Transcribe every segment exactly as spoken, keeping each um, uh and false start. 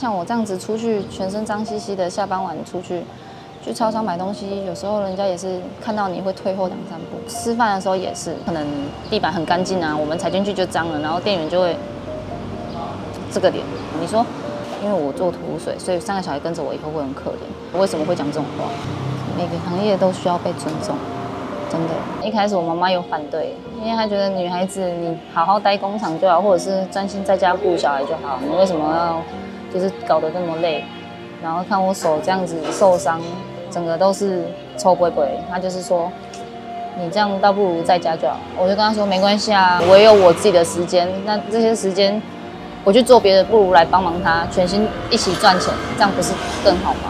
像我这样子出去，全身脏兮兮的，下班晚出去，去超商买东西，有时候人家也是看到你会退后两三步。吃饭的时候也是，可能地板很干净啊，我们踩进去就脏了，然后店员就会这个脸。你说，因为我做土污水，所以三个小孩跟着我以后会很可怜。为什么会讲这种话？每个行业都需要被尊重。 真的，一开始我妈妈有反对，因为她觉得女孩子你好好待工厂就好，或者是专心在家顾小孩就好，你为什么要就是搞得那么累？然后看我手这样子受伤，整个都是臭粿粿，她就是说你这样倒不如在家就好。我就跟她说没关系啊，我也有我自己的时间，那这些时间我去做别的，不如来帮忙她，全心一起赚钱，这样不是更好吗？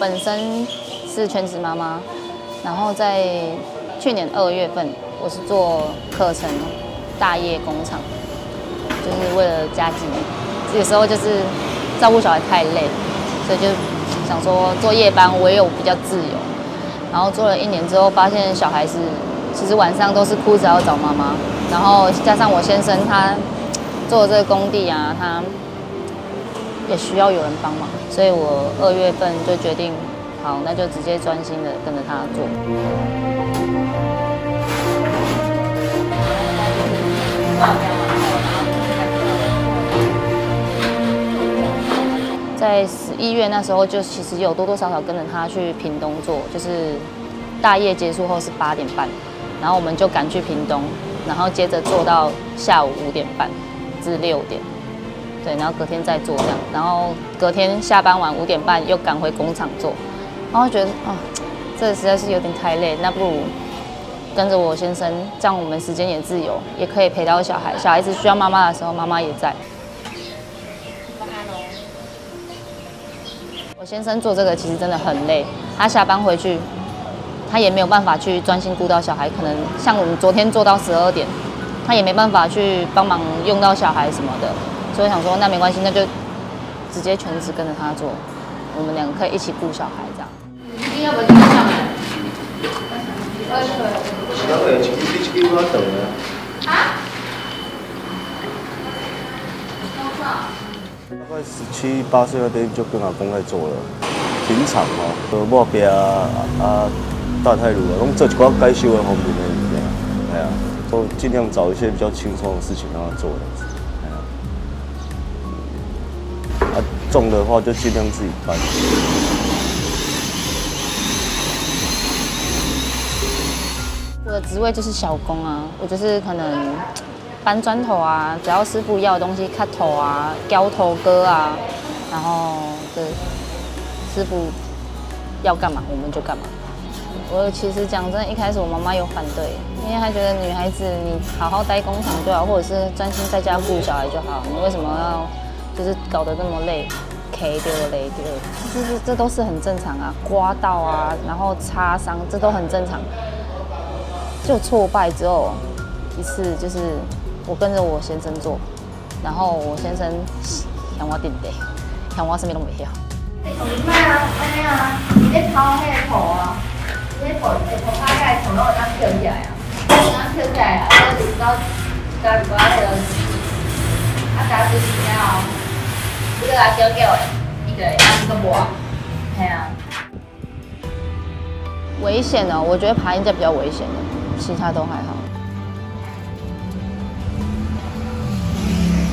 本身是全职妈妈，然后在去年二月份，我是做课程大业工厂，就是为了家计。有时候就是照顾小孩太累，所以就想说做夜班，我也有比较自由。然后做了一年之后，发现小孩是其实晚上都是哭着要找妈妈。然后加上我先生他做这个工地啊，他。 也需要有人帮忙，所以我二月份就决定，好，那就直接专心的跟着他做。在十一月那时候，就其实有多多少少跟着他去屏东做，就是大夜结束后是八点半，然后我们就赶去屏东，然后接着做到下午五点半至六点。 对，然后隔天再做这样，然后隔天下班晚五点半又赶回工厂做，然后觉得啊、哦，这实在是有点太累，那不如跟着我先生，这样我们时间也自由，也可以陪到小孩，小孩子需要妈妈的时候，妈妈也在。我先生做这个其实真的很累，他下班回去，他也没有办法去专心顾到小孩，可能像我们昨天做到十二点，他也没办法去帮忙用到小孩什么的。 所以想说，那没关系，那就直接全职跟着他做，我们两个可以一起顾小孩这样。你要不要上来？二十个。小伟，去去去给我等啊！啊？大概十七八岁那边就跟阿公在做了，平常哦，呃，抹壁啊啊，大太路啊，拢做一寡该修的方面的物件，哎呀，都尽量找一些比较轻松的事情让他做这样子。 啊、重的话就尽量自己搬。我的职位就是小工啊，我就是可能搬砖头啊，只要师傅要的东西，卡头啊、胶头割啊，然后对师傅要干嘛我们就干嘛。我其实讲真，一开始我妈妈有反对，因为她觉得女孩子你好好待工厂就好，或者是专心在家顾小孩就好，你为什么要？ 就是搞得那么累，累丢累丢，这这这都是很正常啊，刮到啊，然后擦伤，这都很正常。就挫败之后，一次就是我跟着我先生做，然后我先生向我点的，向我什么都没要。你卖啊，安尼啊，你咧抛迄个土啊，你咧抛一抛下来，土拢有当跳起来啊，当跳起来啊，啊，就到到一寡迄个，啊，到就是了。 这个阿娇叫诶，一个一个磨，系啊。危险哦，我觉得爬鹰架比较危险的，其他都还好。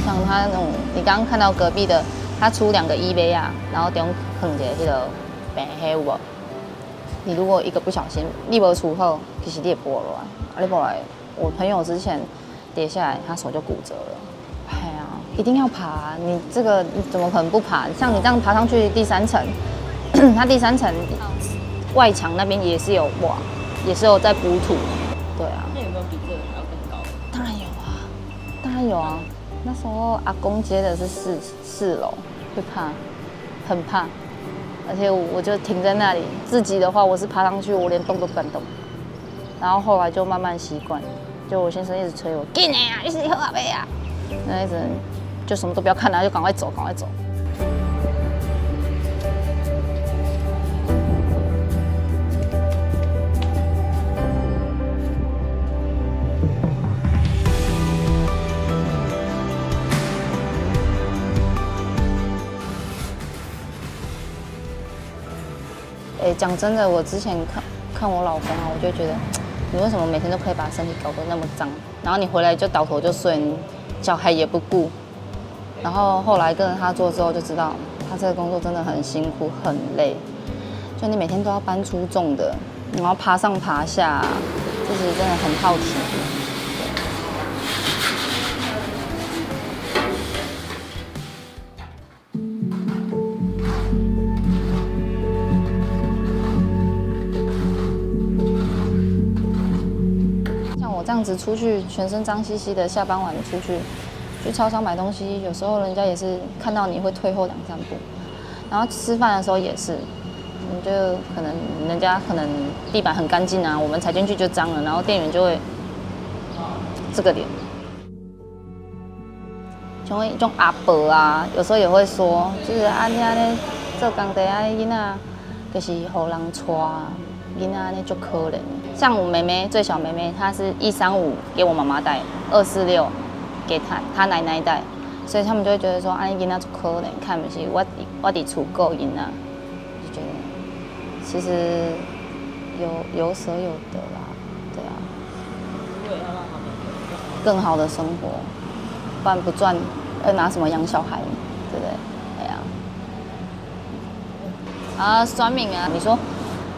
像他那种，你刚刚看到隔壁的，他出两个伊杯啊，然后中放一个这个白黑有无？你如果一个不小心，你无出后，其实你也剥落啊，你剥来。我朋友之前跌下来，他手就骨折了。 一定要爬、啊，你这个你怎么可能不爬？像你这样爬上去第三层，它第三层外墙那边也是有瓦，也是有在补土。对啊。那有没有比这个还要更高？当然有啊，当然有啊。那时候阿公接的是四四楼，会怕，很怕，而且 我, 我就停在那里。自己的话，我是爬上去，我连动都不敢动。然后后来就慢慢习惯，就我先生一直催我，进来呀，一直喝阿杯呀，那一直就什么都不要看了，就赶快走，赶快走。 哎，讲真的，我之前看看我老公啊，我就觉得，你为什么每天都可以把身体搞得那么脏？然后你回来就倒头就睡，你小孩也不顾。然后后来跟着他做之后，就知道他这个工作真的很辛苦，很累。就你每天都要搬出重的，然后爬上爬下、啊，自己真的很好奇。只出去全身脏兮兮的，下班晚出去去超商买东西，有时候人家也是看到你会退后两三步，然后吃饭的时候也是，你就可能人家可能地板很干净啊，我们踩进去就脏了，然后店员就会这个脸，像一种阿伯啊，有时候也会说，就是啊你安尼做工地啊囡仔，就是互人带啊。 囡仔那就可怜，像我妹妹最小妹妹，她是一三五给我妈妈带，二四六给她她奶奶带，所以他们就会觉得说，啊，囡仔就可怜，看不起我，我得出够囡仔，就觉得其实有有舍有得啦，对啊，更好的生活，不然不赚，要拿什么养小孩，对不对？哎呀、啊，啊，算命啊，你说，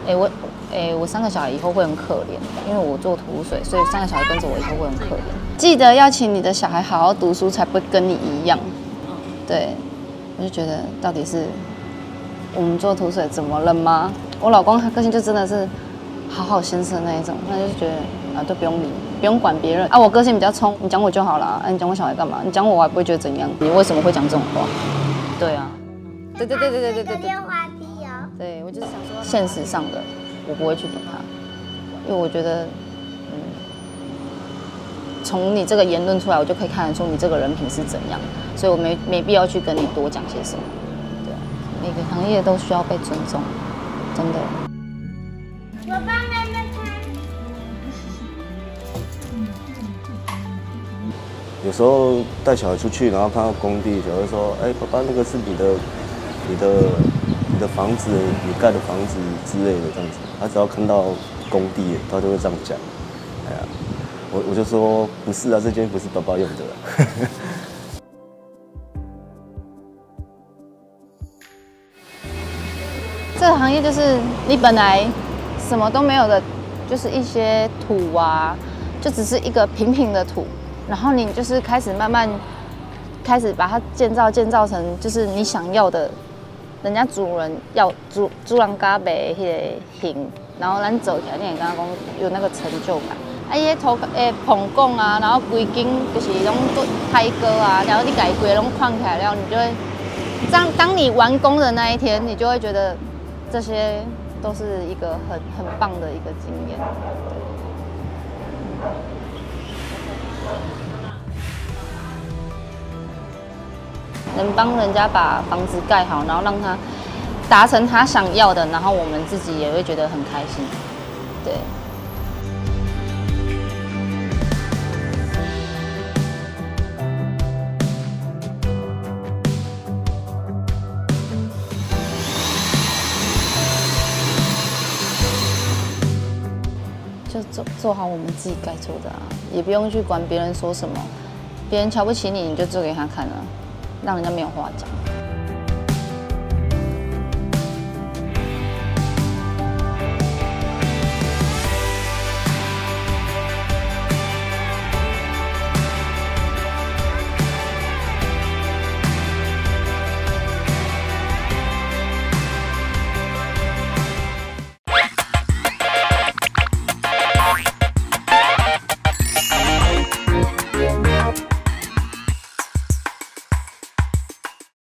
哎、欸、我。 哎、欸，我三个小孩以后会很可怜，因为我做土水，所以三个小孩跟着我以后会很可怜。记得要请你的小孩好好读书，才不会跟你一样。对，我就觉得到底是我们做土水怎么了吗？我老公他个性就真的是好好先生那一种，他就觉得啊都不用理，不用管别人啊。我个性比较冲，你讲我就好了，啊你讲我小孩干嘛？你讲我我还不会觉得怎样，你为什么会讲这种话？对啊，对对对对对对对对。滑梯哦。对，我就是想说现实上的。 我不会去理他，因为我觉得，嗯，从你这个言论出来，我就可以看得出你这个人品是怎样，所以我没没必要去跟你多讲些什么。对，每个行业都需要被尊重，真的。我帮妈妈看。有时候带小孩出去，然后看到工地，小孩说：“哎、欸，爸爸，那个是你的，你的。” 你的房子，你盖的房子之类的这样子，他只要看到工地，他就会这样讲。哎呀，我我就说不是啊，这间不是爸爸用的、啊。这个行业就是你本来什么都没有的，就是一些土啊，就只是一个平平的土，然后你就是开始慢慢开始把它建造建造成就是你想要的。 人家主人要主主人家卖迄个型，然后咱走起来，你也刚刚讲有那个成就感。啊，伊迄土诶棚拱啊，然后规间就是拢做开割啊，然后你改规拢框起来了，你就会当当你完工的那一天，你就会觉得这些都是一个很很棒的一个经验。能帮人家把房子盖好，然后让他达成他想要的，然后我们自己也会觉得很开心。对。就做做好我们自己该做的啊，也不用去管别人说什么，别人瞧不起你，你就做给他看啊。 让人家没有话讲。